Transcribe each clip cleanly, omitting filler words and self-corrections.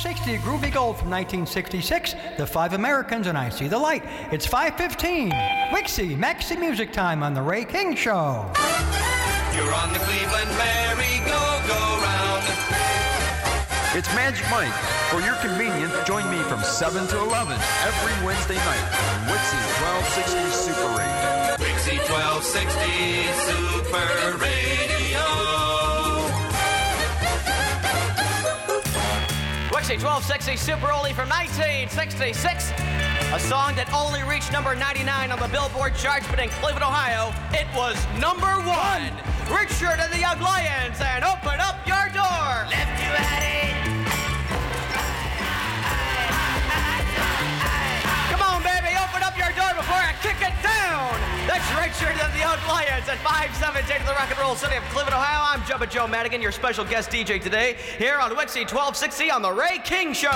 60, Groovy Gold from 1966, The Five Americans and I See the Light. It's 5:15, WIXY, Maxi Music Time on The Ray King Show. You're on the Cleveland merry-go-go-round. It's Magic Mike. For your convenience, join me from 7 to 11 every Wednesday night on WIXY 1260 Super Radio. WIXY 1260 Super Radio. WIXY 1260 Super Only from 1966, a song that only reached number 99 on the Billboard charts, but in Cleveland, Ohio, it was number one. Richard and the Young Lions, and Open Up Your Door. Left you at it. Come on, baby, open up your door before I kick it down. That's Richard and the Young Lions at 5:17 to the Rock and Roll City of Cleveland, Ohio. I'm Jumpin' Joe Madigan, your special guest DJ today, here on WIXY 1260 on The Ray King Show.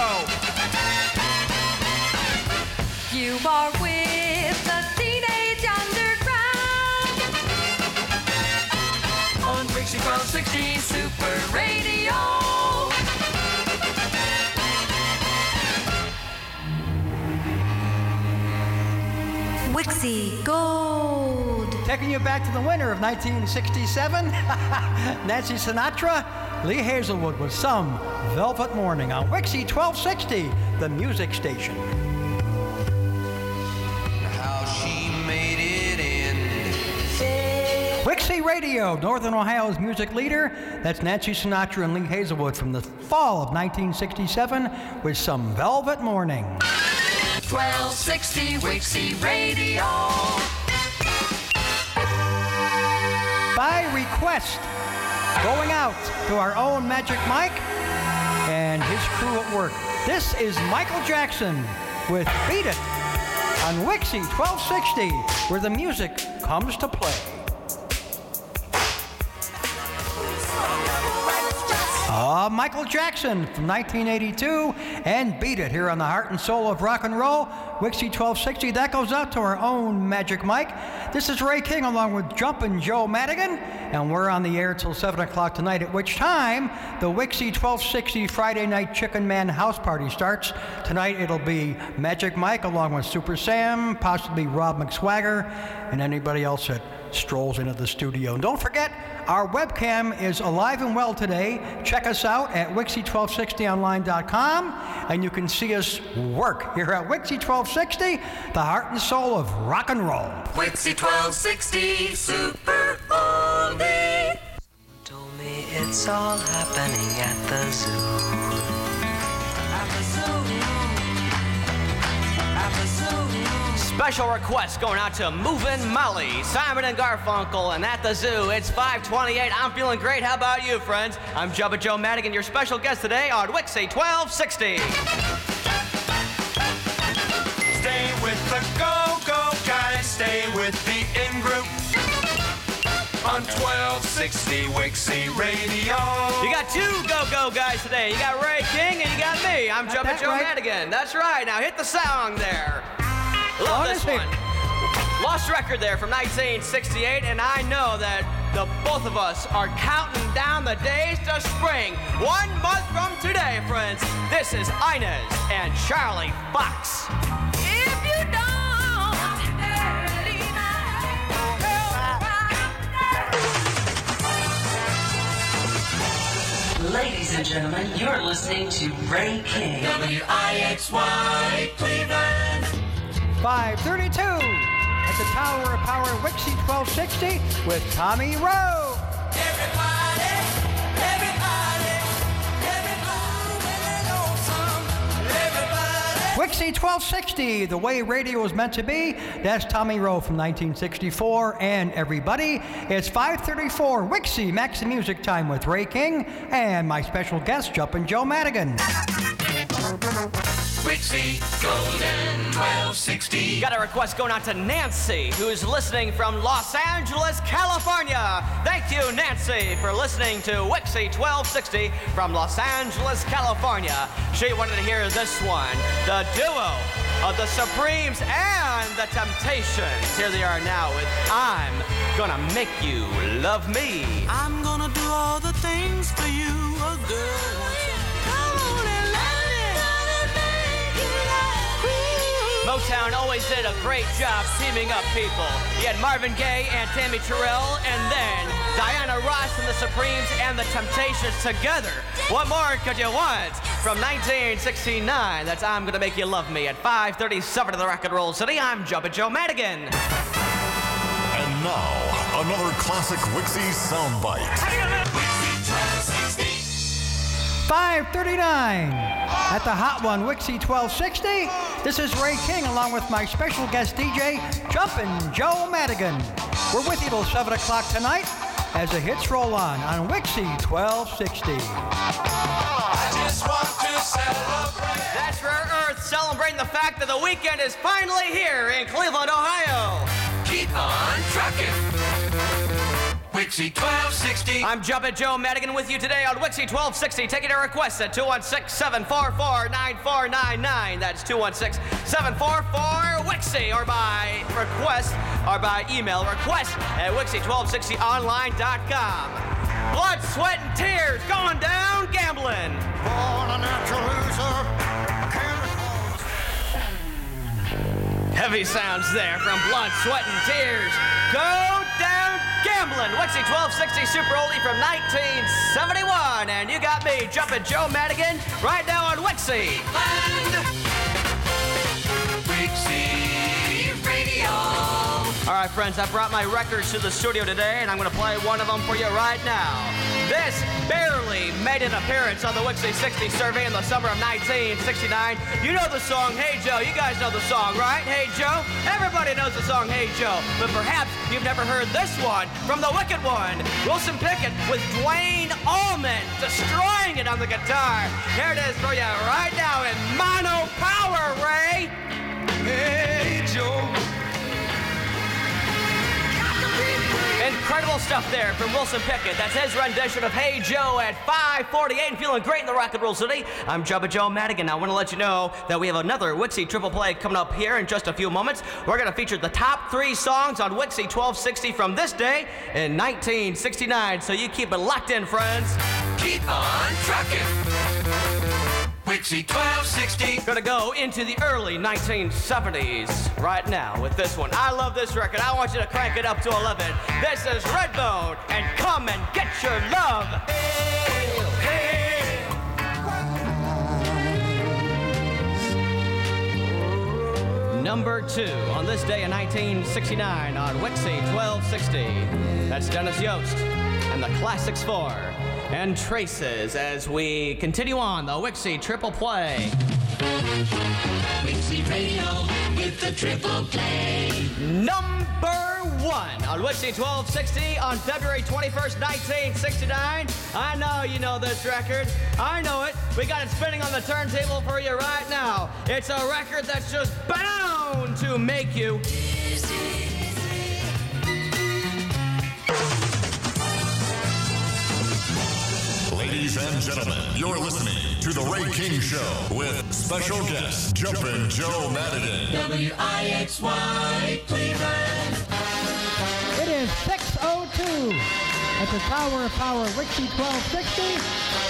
You are with the Teenage Underground on WIXY 1260 Super Radio. WIXY Gold. Taking you back to the winter of 1967, Nancy Sinatra, Lee Hazlewood with Some Velvet Morning on WIXY 1260, the music station. How she made it in. WIXY Radio, Northern Ohio's music leader. That's Nancy Sinatra and Lee Hazlewood from the fall of 1967 with Some Velvet Morning. 1260 WIXY Radio. By request, going out to our own Magic Mike and his crew at work. This is Michael Jackson with Beat It on WIXY 1260, where the music comes to play. Michael Jackson from 1982 and Beat It here on the heart and soul of rock and roll, WIXY 1260. That goes out to our own Magic Mike. This is Ray King along with Jumpin' Joe Madigan, and we're on the air till 7 o'clock tonight, at which time the WIXY 1260 Friday Night Chicken Man House Party starts. Tonight it'll be Magic Mike along with Super Sam, possibly Rob McSwagger, and anybody else that strolls into the studio. And don't forget, our webcam is alive and well today. Check us out at WIXY1260online.com, and you can see us work here at WIXY 1260, the heart and soul of rock and roll. WIXY 1260 Super Oldie. Told me it's all happening at the zoo. At the zoo. At the zoo. Special request going out to Movin' Molly, Simon and Garfunkel, and At the Zoo. It's 5:28. I'm feeling great. How about you, friends? I'm Jumpin' Joe Madigan, your special guest today on WIXY 1260. Stay with the go-go guys. Stay with the in-group on 1260 WIXY Radio. You got two go-go guys today. You got Ray King and you got me. I'm Jumpin' Joe Madigan. That's right. Now hit the song there. Love this one. Lost record there from 1968, and I know that the both of us are counting down the days to spring. 1 month from today, friends, this is Inez and Charlie Fox. If you don't, early night, girl, right now. Ladies and gentlemen, you're listening to Ray King. WIXY Cleveland. 5:32 at the Tower of Power, WIXY 1260 with Tommy Rowe. Everybody, everybody, everybody, everybody. WIXY 1260, the way radio is meant to be. That's Tommy Rowe from 1964 and everybody. It's 5:34 WIXY Maxi Music Time with Ray King and my special guest, Jumpin' Joe Madigan. WIXY Golden 1260. Got a request going out to Nancy, who is listening from Los Angeles, California. Thank you, Nancy, for listening to WIXY 1260 from Los Angeles, California. She wanted to hear this one, the duo of the Supremes and the Temptations. Here they are now with I'm Gonna Make You Love Me. I'm gonna do all the things for you, a girl. Come on and love me. Motown always did a great job teaming up people. You had Marvin Gaye and Tammy Terrell, and then Diana Ross and the Supremes and the Temptations together. What more could you want? From 1969, that's I'm Gonna Make You Love Me at 537 of the Rock and Roll City. I'm Jumpin' Joe Madigan. And now, another classic WIXY soundbite. Hang on a minute. WIXY 1260. 539 at the Hot One, WIXY 1260. This is Ray King along with my special guest DJ, Jumpin' Joe Madigan. We're with you till 7 o'clock tonight as the hits roll on WIXY 1260. I just want to celebrate. That's Rare Earth celebrating the fact that the weekend is finally here in Cleveland, Ohio. Keep on trucking. WIXY 1260. I'm Jumpin' Joe Madigan with you today on WIXY 1260. Taking your requests at 216-744-9499. That's 216-744-WIXY. Or by request, or by email, request at WIXY1260online.com. Blood, sweat, and tears going down gambling. Born a natural loser. Heavy sounds there from Blood, Sweat, and Tears. Go down gambling. WIXY 1260 Super Oldie from 1971. And you got me, Jumpin' Joe Madigan, right now on WIXY. WIXY Radio. All right, friends, I brought my records to the studio today, and I'm going to play one of them for you right now. This barely made an appearance on the WIXY 60 survey in the summer of 1969. You know the song, Hey Joe. You guys know the song, right? Hey Joe. Everybody knows the song, Hey Joe. But perhaps you've never heard this one from the Wicked One. Wilson Pickett with Dwayne Allman destroying it on the guitar. Here it is for you right now in mono power, Ray. Hey Joe. Incredible stuff there from Wilson Pickett. That's his rendition of Hey Joe at 5:48 and feeling great in the Rock and Roll City. I'm Jumpin' Joe Madigan. I want to let you know that we have another WIXY Triple Play coming up here in just a few moments. We're going to feature the top three songs on WIXY 1260 from this day in 1969. So you keep it locked in, friends. Keep on trucking. WIXY 1260. Gonna go into the early 1970s right now with this one. I love this record. I want you to crank it up to 11. This is Redbone and Come and Get Your Love. Hey, hey. Number two on this day in 1969 on WIXY 1260. That's Dennis Yost and the Classics Four. And Traces as we continue on the WIXY Triple Play. WIXY Radio with the Triple Play. Number one on WIXY 1260 on February 21st, 1969. I know you know this record. I know it. We got it spinning on the turntable for you right now. It's a record that's just bound to make you Ladies and gentlemen, you're listening to The Ray King Show with special guest, Jumpin' Joe Madigan. WIXY Cleveland. It is 6:02 at the Tower of Power, WIXY 1260.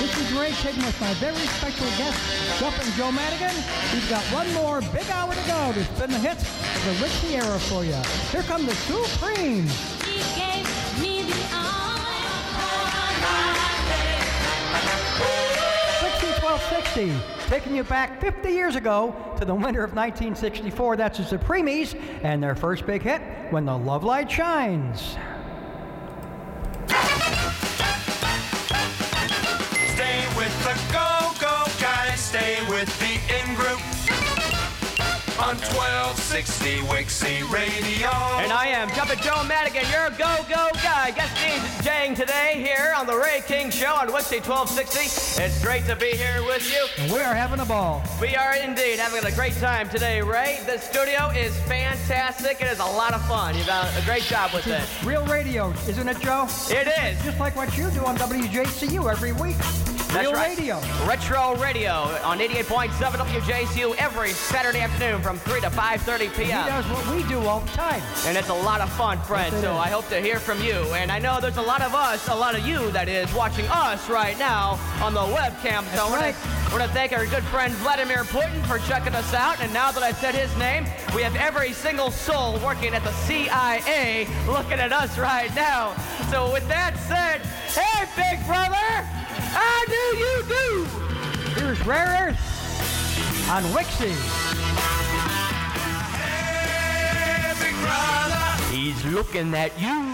This is Ray King with my very special guest, Jumpin' Joe Madigan. We've got one more big hour to go to spin the hits of the WIXY era for you. Here come the Supremes. She gave me the eye. WIXY 1260, taking you back 50 years ago to the winter of 1964. That's the Supremes and their first big hit, When the Love Light Shines. Stay with the go-go guys, stay with the in-group. On 1260 WIXY Radio. And I am Jumpin' Joe Madigan, your go-go guy. Guest DJing today here on the Ray King Show on WIXY 1260. It's great to be here with you. And we are having a ball. We are indeed having a great time today, Ray. The studio is fantastic. It is a lot of fun. You've done a great job with it. Real radio, isn't it, Joe? It is. Just like what you do on WJCU every week. That's Real right. Radio. Retro Radio on 88.7 WJCU every Saturday afternoon from 3 to 5:30 p.m. He does what we do all the time. And it's a lot of fun, friends, yes, so is. I hope to hear from you. And I know there's a lot of us, a lot of you, that is, watching us right now on the webcam. That's so right. We're going to thank our good friend Vladimir Putin for checking us out. And now that I've said his name, we have every single soul working at the CIA looking at us right now. So with that said, hey, big brother, I do you do. Here's Rare Earth on WIXY. He's looking at you.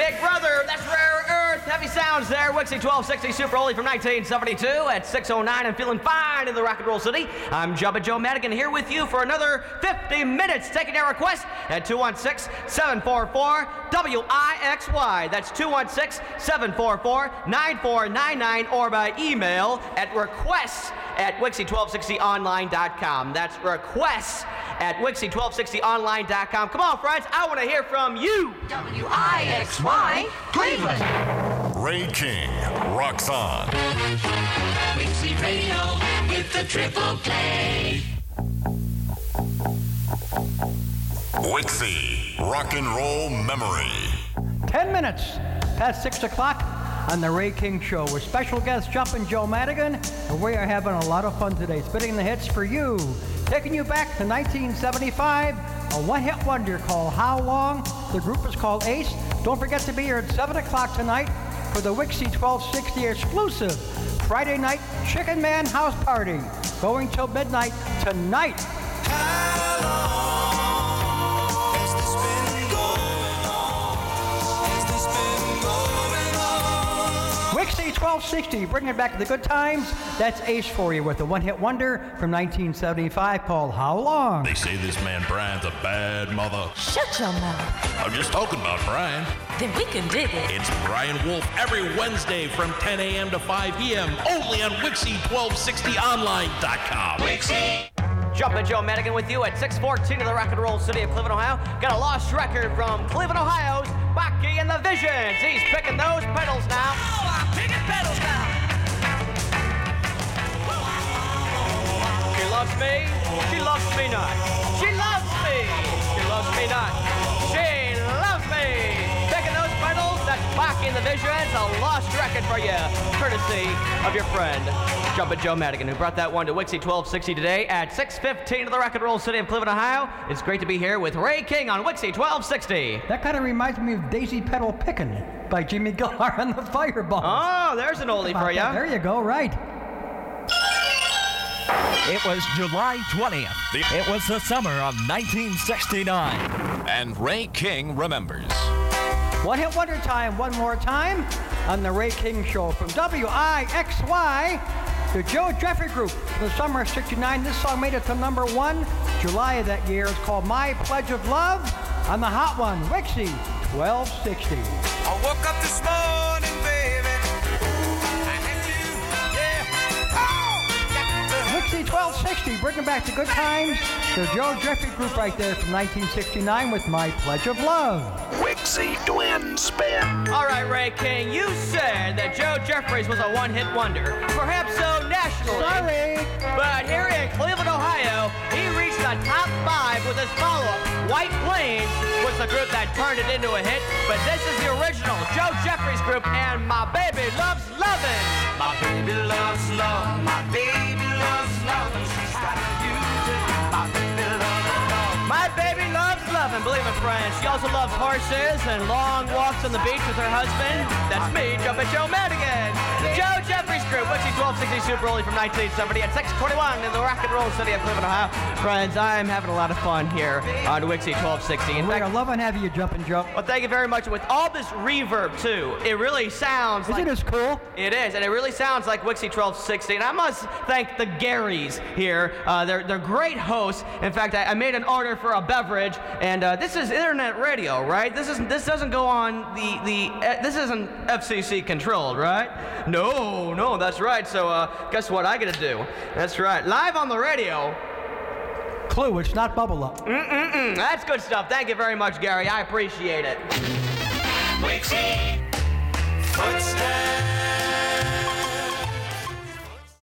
Big brother, that's Rare Earth. Heavy sounds there. WIXY1260 Super Oldie from 1972 at 6:09 and feeling fine in the Rock and Roll City. I'm Jumpin' Joe Madigan here with you for another 50 minutes. Taking your request at 216-744-WIXY. That's 216-744-9499 or by email at requests@WIXY1260online.com. That's requests@WIXY1260online.com. Come on, friends, I want to hear from you. WIXY Cleveland. Ray King rocks on. WIXY Radio with the triple play. WIXY Rock and Roll Memory. 10 minutes past 6 o'clock on the Ray King Show with special guest Jumpin' Joe Madigan, and we are having a lot of fun today, spinning the hits for you, taking you back to 1975, a one-hit wonder called How Long. The group is called Ace. Don't forget to be here at 7 o'clock tonight for the WIXY 1260 exclusive Friday night Chicken Man House Party, going till midnight tonight. How long has this been going on? Has this been going on? WIXY 1260, bringing back the good times. That's Ace for you with a one-hit wonder from 1975 called How Long. They say this man Brian's a bad mother. Shut your mouth. I'm just talking about Brian. Then we can dig it. It's Brian Wolf every Wednesday from 10 a.m. to 5 p.m. only on WIXY1260online.com. WIXY! Jumpin' Joe Madigan with you at 6:14 in the Rock and Roll City of Cleveland, Ohio. Got a lost record from Cleveland, Ohio's Bucky and the Visions. He's picking those pedals now. Oh, I'm picking pedals now. She loves me, she loves me not. She loves me, she loves me not. She loves me. Picking those pedals, that's Bucky and the Visions, a lost record for you, courtesy of your friend, Jumpin' Joe Madigan, who brought that one to WIXY 1260 today at 6:15 of the Rock and Roll City of Cleveland, Ohio. It's great to be here with Ray King on WIXY 1260. That kind of reminds me of Daisy Pedal Pickin' by Jimmy Gilhar and the Fireballs. Oh, there's an oldie for you. There you go, right. It was July 20th. It was the summer of 1969. And Ray King remembers. One hit wonder time, one more time on the Ray King Show from WIXY, the Joe Jeffrey Group. In the summer of 69, this song made it to number one July of that year. It's called My Pledge of Love on the hot one, WIXY 1260. I woke up this morning, baby. WIXY 1260, bringing back the good times. The Joe Jeffrey Group right there from 1969 with My Pledge of Love. WIXY Twin Spin. All right, Ray King, you said that Joe Jeffries was a one-hit wonder. Perhaps so nationally. Sorry. But here in Cleveland, Ohio, he reached the top five with his follow-up. White Plains was the group that turned it into a hit. But this is the original Joe Jeffries Group and My Baby Loves Lovin'. My baby loves love. My baby loves loving, she's got to do it. My baby loves loving. My baby loves loving, believe it, friends. She also loves horses and long walks on the beach with her husband. That's me, Jumpin' Joe Madigan. The Joe Jeffries Group, WIXY 1260 Super Oldie from 1970 at 6:21 in the Rock and Roll City of Cleveland, Ohio. Friends, I'm having a lot of fun here on WIXY 1260. In fact, I love having you, Jumpin' Joe. Well, thank you very much. With all this reverb, too, it really sounds like... Isn't it cool? It is, and it really sounds like WIXY 1260. And I must thank the Garys here. They're great hosts. In fact, I made an order for a beverage, and this is internet radio, right? This doesn't go on this isn't FCC controlled, right? No, that's right. So guess what I gotta do? That's right, live on the radio. Clue, it's not Bubble Up. That's good stuff. Thank you very much, Gary. I appreciate it. WIXY Footsteps.